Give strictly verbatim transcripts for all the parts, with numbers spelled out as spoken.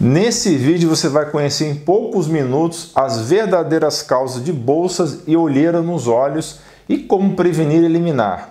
Nesse vídeo você vai conhecer em poucos minutos as verdadeiras causas de bolsas e olheira nos olhos e como prevenir e eliminar.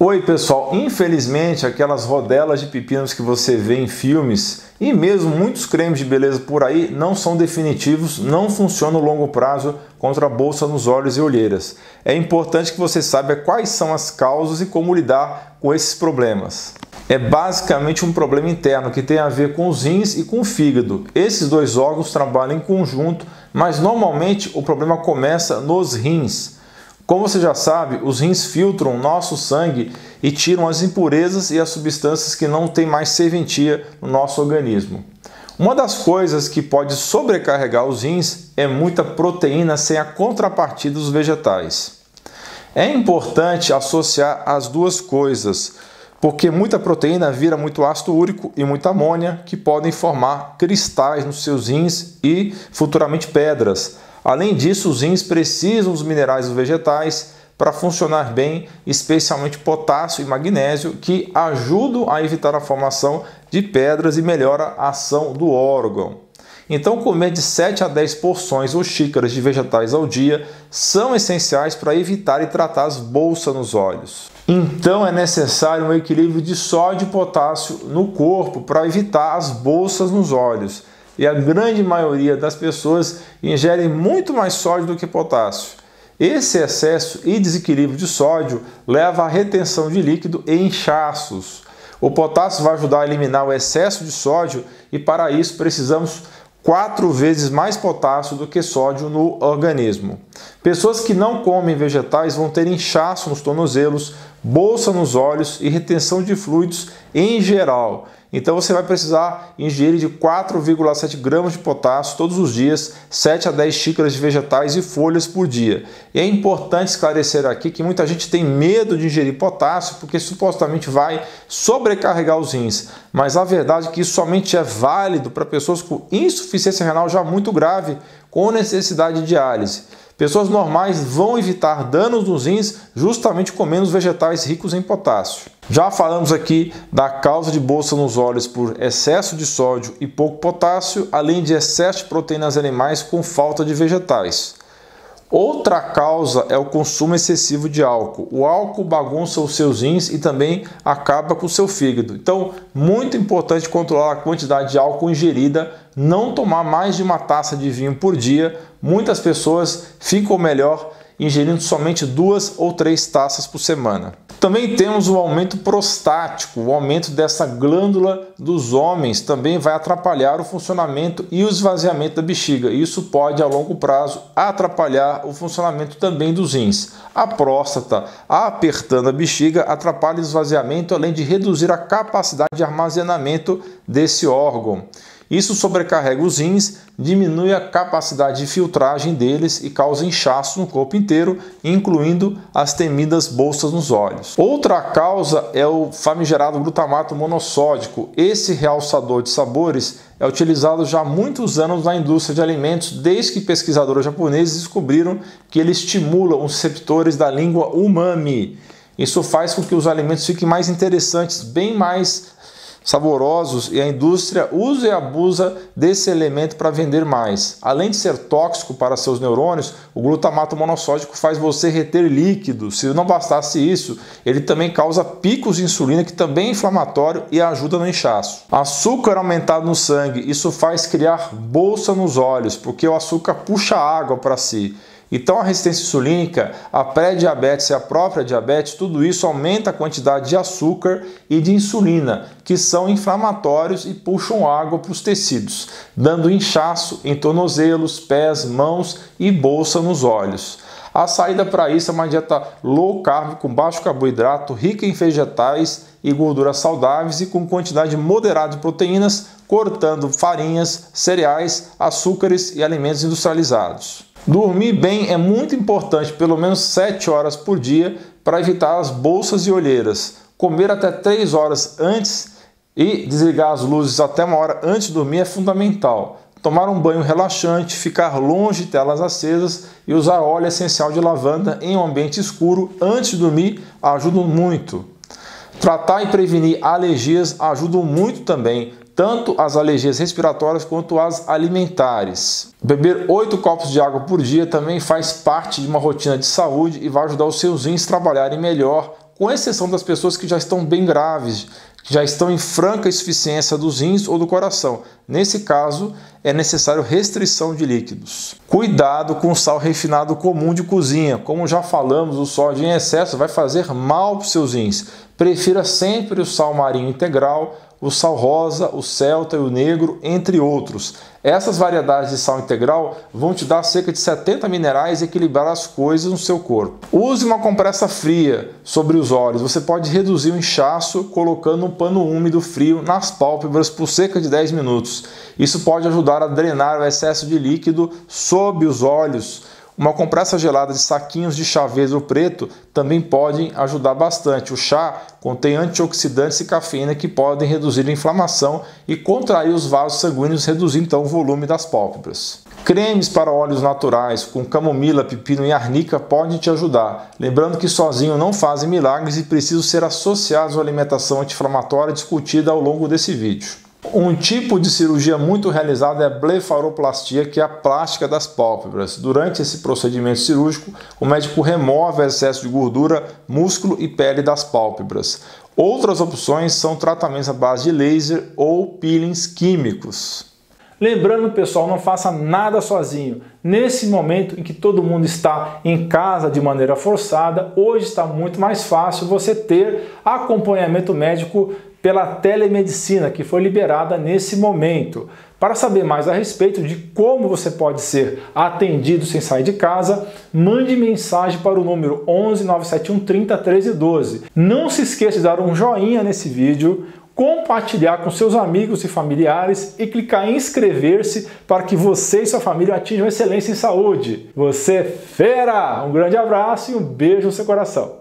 Oi pessoal, infelizmente aquelas rodelas de pepinos que você vê em filmes e mesmo muitos cremes de beleza por aí não são definitivos, não funcionam a longo prazo contra a bolsa nos olhos e olheiras. É importante que você saiba quais são as causas e como lidar com esses problemas. É basicamente um problema interno que tem a ver com os rins e com o fígado. Esses dois órgãos trabalham em conjunto, mas normalmente o problema começa nos rins. Como você já sabe, os rins filtram nosso sangue e tiram as impurezas e as substâncias que não têm mais serventia no nosso organismo. Uma das coisas que pode sobrecarregar os rins é muita proteína sem a contrapartida dos vegetais. É importante associar as duas coisas, porque muita proteína vira muito ácido úrico e muita amônia, que podem formar cristais nos seus rins e futuramente pedras. Além disso, os rins precisam dos minerais dos vegetais para funcionar bem, especialmente potássio e magnésio, que ajudam a evitar a formação de pedras e melhora a ação do órgão. Então, comer de sete a dez porções ou xícaras de vegetais ao dia são essenciais para evitar e tratar as bolsas nos olhos. Então, é necessário um equilíbrio de sódio e potássio no corpo para evitar as bolsas nos olhos. E a grande maioria das pessoas ingerem muito mais sódio do que potássio. Esse excesso e desequilíbrio de sódio leva à retenção de líquido e inchaços. O potássio vai ajudar a eliminar o excesso de sódio e para isso precisamos quatro vezes mais potássio do que sódio no organismo. Pessoas que não comem vegetais vão ter inchaço nos tornozelos, bolsa nos olhos e retenção de fluidos em geral. Então você vai precisar ingerir de quatro vírgula sete gramas de potássio todos os dias, sete a dez xícaras de vegetais e folhas por dia. E é importante esclarecer aqui que muita gente tem medo de ingerir potássio porque supostamente vai sobrecarregar os rins. Mas a verdade é que isso somente é válido para pessoas com insuficiência renal já muito grave, com necessidade de diálise. Pessoas normais vão evitar danos nos rins justamente comendo os vegetais ricos em potássio. Já falamos aqui da causa de bolsa nos olhos por excesso de sódio e pouco potássio, além de excesso de proteínas animais com falta de vegetais. Outra causa é o consumo excessivo de álcool. O álcool bagunça os seus rins e também acaba com o seu fígado. Então, muito importante controlar a quantidade de álcool ingerida, não tomar mais de uma taça de vinho por dia. Muitas pessoas ficam melhor ingerindo somente duas ou três taças por semana. Também temos o aumento prostático. O aumento dessa glândula dos homens também vai atrapalhar o funcionamento e o esvaziamento da bexiga. Isso pode, a longo prazo, atrapalhar o funcionamento também dos rins. A próstata, apertando a bexiga, atrapalha o esvaziamento, além de reduzir a capacidade de armazenamento desse órgão. Isso sobrecarrega os rins, diminui a capacidade de filtragem deles e causa inchaço no corpo inteiro, incluindo as temidas bolsas nos olhos. Outra causa é o famigerado glutamato monossódico. Esse realçador de sabores é utilizado já há muitos anos na indústria de alimentos, desde que pesquisadores japoneses descobriram que ele estimula os receptores da língua umami. Isso faz com que os alimentos fiquem mais interessantes, bem mais saborosos, e a indústria usa e abusa desse elemento para vender mais. Além de ser tóxico para seus neurônios, o glutamato monossódico faz você reter líquido. Se não bastasse isso, ele também causa picos de insulina, que também é inflamatório e ajuda no inchaço. Açúcar aumentado no sangue, isso faz criar bolsa nos olhos, porque o açúcar puxa água para si. Então a resistência insulínica, a pré-diabetes e a própria diabetes, tudo isso aumenta a quantidade de açúcar e de insulina, que são inflamatórios e puxam água para os tecidos, dando inchaço em tornozelos, pés, mãos e bolsa nos olhos. A saída para isso é uma dieta low carb, com baixo carboidrato, rica em vegetais e gorduras saudáveis e com quantidade moderada de proteínas, cortando farinhas, cereais, açúcares e alimentos industrializados. Dormir bem é muito importante, pelo menos sete horas por dia, para evitar as bolsas e olheiras. Comer até três horas antes e desligar as luzes até uma hora antes de dormir é fundamental. Tomar um banho relaxante, ficar longe de telas acesas e usar óleo essencial de lavanda em um ambiente escuro antes de dormir ajudam muito. Tratar e prevenir alergias ajudam muito também, tanto as alergias respiratórias quanto as alimentares. Beber oito copos de água por dia também faz parte de uma rotina de saúde e vai ajudar os seus rins a trabalharem melhor, com exceção das pessoas que já estão bem graves, que já estão em franca insuficiência dos rins ou do coração. Nesse caso, é necessário restrição de líquidos. Cuidado com o sal refinado comum de cozinha. Como já falamos, o sódio em excesso vai fazer mal para os seus rins. Prefira sempre o sal marinho integral, o sal rosa, o celta e o negro, entre outros. Essas variedades de sal integral vão te dar cerca de setenta minerais e equilibrar as coisas no seu corpo. Use uma compressa fria sobre os olhos. Você pode reduzir o inchaço colocando um pano úmido frio nas pálpebras por cerca de dez minutos. Isso pode ajudar a drenar o excesso de líquido sob os olhos. Uma compressa gelada de saquinhos de chá verde ou preto também podem ajudar bastante. O chá contém antioxidantes e cafeína que podem reduzir a inflamação e contrair os vasos sanguíneos, reduzindo então o volume das pálpebras. Cremes para óleos naturais com camomila, pepino e arnica podem te ajudar. Lembrando que sozinho não fazem milagres e precisam ser associados à alimentação anti-inflamatória discutida ao longo desse vídeo. Um tipo de cirurgia muito realizada é a blefaroplastia, que é a plástica das pálpebras. Durante esse procedimento cirúrgico, o médico remove o excesso de gordura, músculo e pele das pálpebras. Outras opções são tratamentos à base de laser ou peelings químicos. Lembrando, pessoal, não faça nada sozinho. Nesse momento em que todo mundo está em casa de maneira forçada, hoje está muito mais fácil você ter acompanhamento médico pela telemedicina, que foi liberada nesse momento. Para saber mais a respeito de como você pode ser atendido sem sair de casa, mande mensagem para o número onze, nove sete um, trinta, treze, doze. Não se esqueça de dar um joinha nesse vídeo, compartilhar com seus amigos e familiares e clicar em inscrever-se para que você e sua família atinjam excelência em saúde. Você é fera! Um grande abraço e um beijo no seu coração!